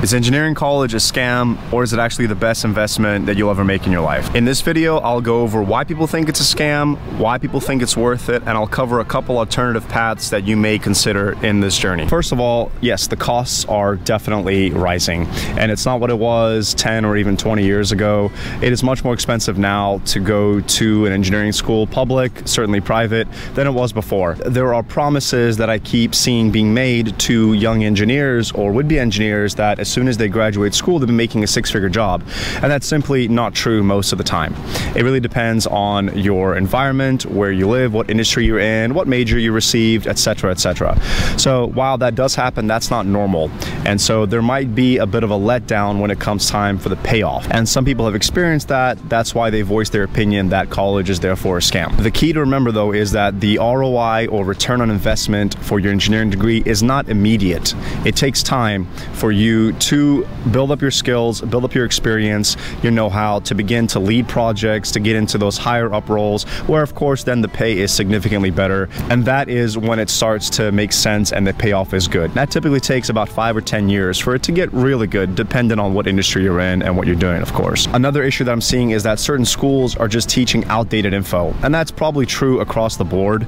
Is engineering college a scam, or is it actually the best investment that you'll ever make in your life? In this video, I'll go over why people think it's a scam, why people think it's worth it, and I'll cover a couple alternative paths that you may consider in this journey. First of all, yes, the costs are definitely rising, and it's not what it was 10 or even 20 years ago. It is much more expensive now to go to an engineering school, public, certainly private, than it was before. There are promises that I keep seeing being made to young engineers or would-be engineers that as soon as they graduate school, they've been making a six-figure job. And that's simply not true most of the time. It really depends on your environment, where you live, what industry you're in, what major you received, etc., etc. So while that does happen, that's not normal. And so there might be a bit of a letdown when it comes time for the payoff. And some people have experienced that. That's why they voiced their opinion that college is therefore a scam. The key to remember, though, is that the ROI or return on investment for your engineering degree is not immediate. It takes time for you to build up your skills, build up your experience, your know-how, to begin to lead projects, to get into those higher up roles, where of course then the pay is significantly better. And that is when it starts to make sense and the payoff is good. That typically takes about 5 or 10 years for it to get really good, depending on what industry you're in and what you're doing, of course. Another issue that I'm seeing is that certain schools are just teaching outdated info. And that's probably true across the board,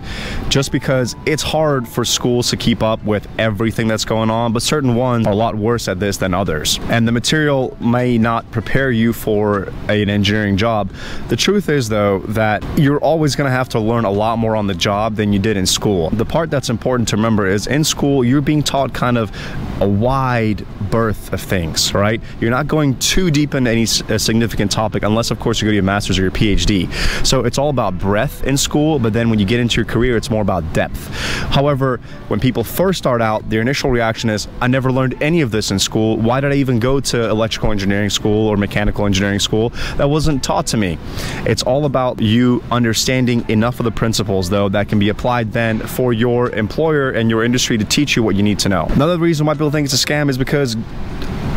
just because it's hard for schools to keep up with everything that's going on, but certain ones are a lot worse at this than others. And the material may not prepare you for an engineering job. The truth is, though, that you're always going to have to learn a lot more on the job than you did in school. The part that's important to remember is in school, you're being taught kind of a wide berth of things, right? You're not going too deep into any significant topic, unless, of course, you go to your master's or your PhD. So it's all about breadth in school, but then when you get into your career, it's more about depth. However, when people first start out, their initial reaction is, I never learned any of this in school. Why did I even go to electrical engineering school or mechanical engineering school? That wasn't taught to me. It's all about you understanding enough of the principles, though, that can be applied then for your employer and your industry to teach you what you need to know. Another reason why people think it's a scam is because,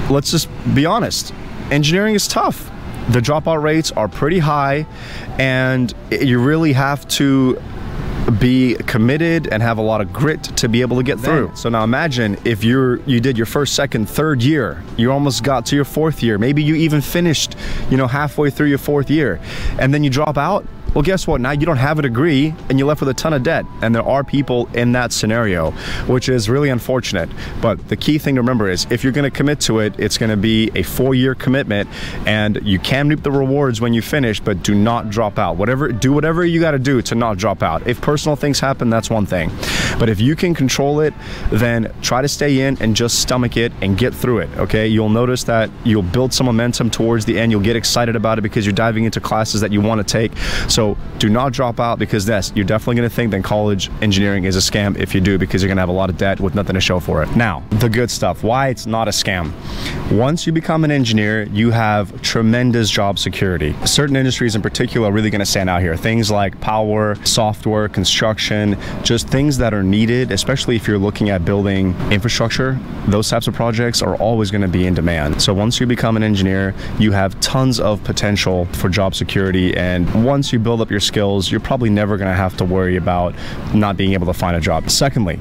let's just be honest, engineering is tough. The dropout rates are pretty high, and you really have to be committed and have a lot of grit to be able to get through. So now imagine if you did your first, second, third year, you almost got to your fourth year, maybe you even finished, you know, halfway through your fourth year, and then you drop out. Well, guess what? Now you don't have a degree and you're left with a ton of debt. And there are people in that scenario, which is really unfortunate. But the key thing to remember is if you're going to commit to it, it's going to be a 4-year commitment, and you can reap the rewards when you finish, but do not drop out. Do whatever you got to do to not drop out. If personal things happen, that's one thing. But if you can control it, then try to stay in and just stomach it and get through it, okay? You'll notice that you'll build some momentum towards the end. You'll get excited about it because you're diving into classes that you want to take. So do not drop out, because yes, you're definitely going to think that college engineering is a scam if you do, because you're going to have a lot of debt with nothing to show for it. Now, the good stuff, why it's not a scam. Once you become an engineer, you have tremendous job security. Certain industries in particular are really going to stand out here. Things like power, software, construction, just things that are needed, especially if you're looking at building infrastructure. Those types of projects are always going to be in demand. So once you become an engineer, you have tons of potential for job security. And once you build up your skills, you're probably never going to have to worry about not being able to find a job. Secondly,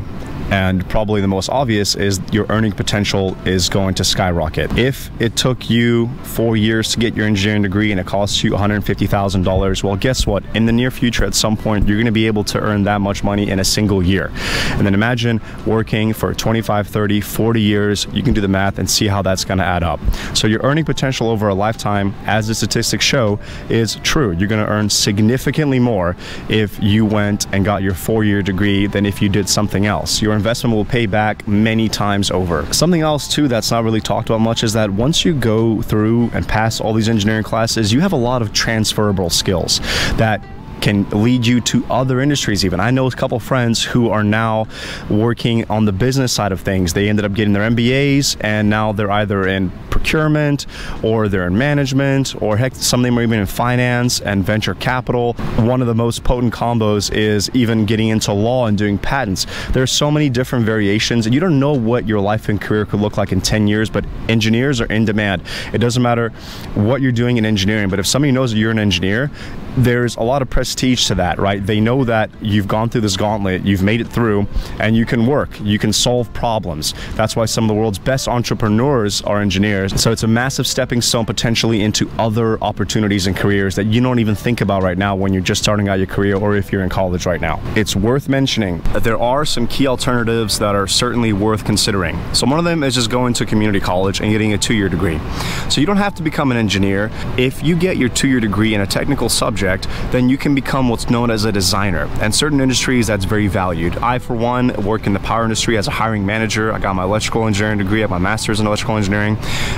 and probably the most obvious, is your earning potential is going to skyrocket. If it took you 4 years to get your engineering degree and it costs you $150,000, well, guess what? In the near future, at some point, you're gonna be able to earn that much money in a single year. And then imagine working for 25, 30, 40 years. You can do the math and see how that's gonna add up. So your earning potential over a lifetime, as the statistics show, is true. You're gonna earn significantly more if you went and got your 4-year degree than if you did something else. Your investment will pay back many times over. Something else too that's not really talked about much is that once you go through and pass all these engineering classes, you have a lot of transferable skills that can lead you to other industries even. I know a couple friends who are now working on the business side of things. They ended up getting their MBAs, and now they're either in procurement, or they're in management, or heck, some of them are even in finance and venture capital. One of the most potent combos is even getting into law and doing patents. There are so many different variations, and you don't know what your life and career could look like in 10 years, but engineers are in demand. It doesn't matter what you're doing in engineering, but if somebody knows that you're an engineer, there's a lot of prestige prestige to that, right? They know that you've gone through this gauntlet, you've made it through, and you can work, you can solve problems. That's why some of the world's best entrepreneurs are engineers. So it's a massive stepping stone potentially into other opportunities and careers that you don't even think about right now when you're just starting out your career, or if you're in college right now. It's worth mentioning that there are some key alternatives that are certainly worth considering. So one of them is just going to community college and getting a two-year degree. So you don't have to become an engineer. If you get your two-year degree in a technical subject, then you can become what's known as a designer. And certain industries, that's very valued. I, for one, work in the power industry as a hiring manager. I got my electrical engineering degree, I have my master's in electrical engineering.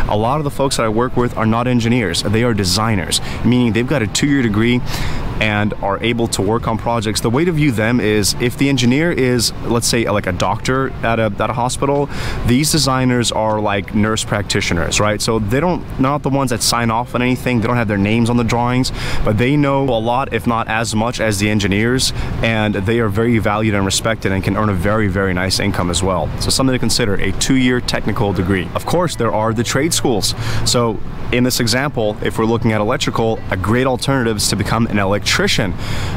A lot of the folks that I work with are not engineers, they are designers, meaning they've got a two-year degree and are able to work on projects. The way to view them is, if the engineer is, let's say, like a doctor at a hospital, these designers are like nurse practitioners, right? So they don't, not the ones that sign off on anything, they don't have their names on the drawings, but they know a lot, if not as much as the engineers, and they are very valued and respected and can earn a very, very nice income as well. So something to consider, a two-year technical degree. Of course, there are the trade schools. So in this example, if we're looking at electrical, a great alternative is to become an electrician.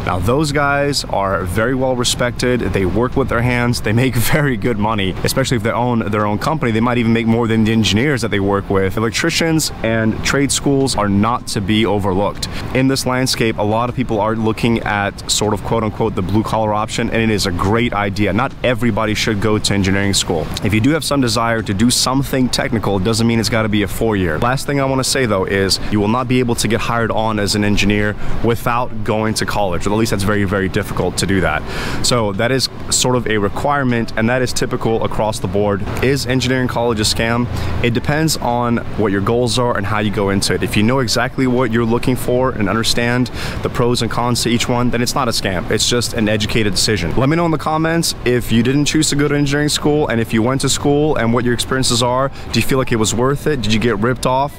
Now those guys are very well respected, they work with their hands, they make very good money, especially if they own their own company. They might even make more than the engineers that they work with. Electricians and trade schools are not to be overlooked. In this landscape, a lot of people are looking at sort of quote-unquote the blue-collar option, and it is a great idea. Not everybody should go to engineering school. If you do have some desire to do something technical, it doesn't mean it's got to be a four-year. Last thing I want to say though is you will not be able to get hired on as an engineer without going to college, or at least that's very, very difficult to do that. So that is sort of a requirement, and that is typical across the board. Is engineering college a scam? It depends on what your goals are and how you go into it. If you know exactly what you're looking for and understand the pros and cons to each one, then it's not a scam. It's just an educated decision. Let me know in the comments if you didn't choose to go to engineering school, and if you went to school and what your experiences are. Do you feel like it was worth it? Did you get ripped off?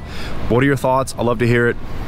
What are your thoughts? I'd love to hear it.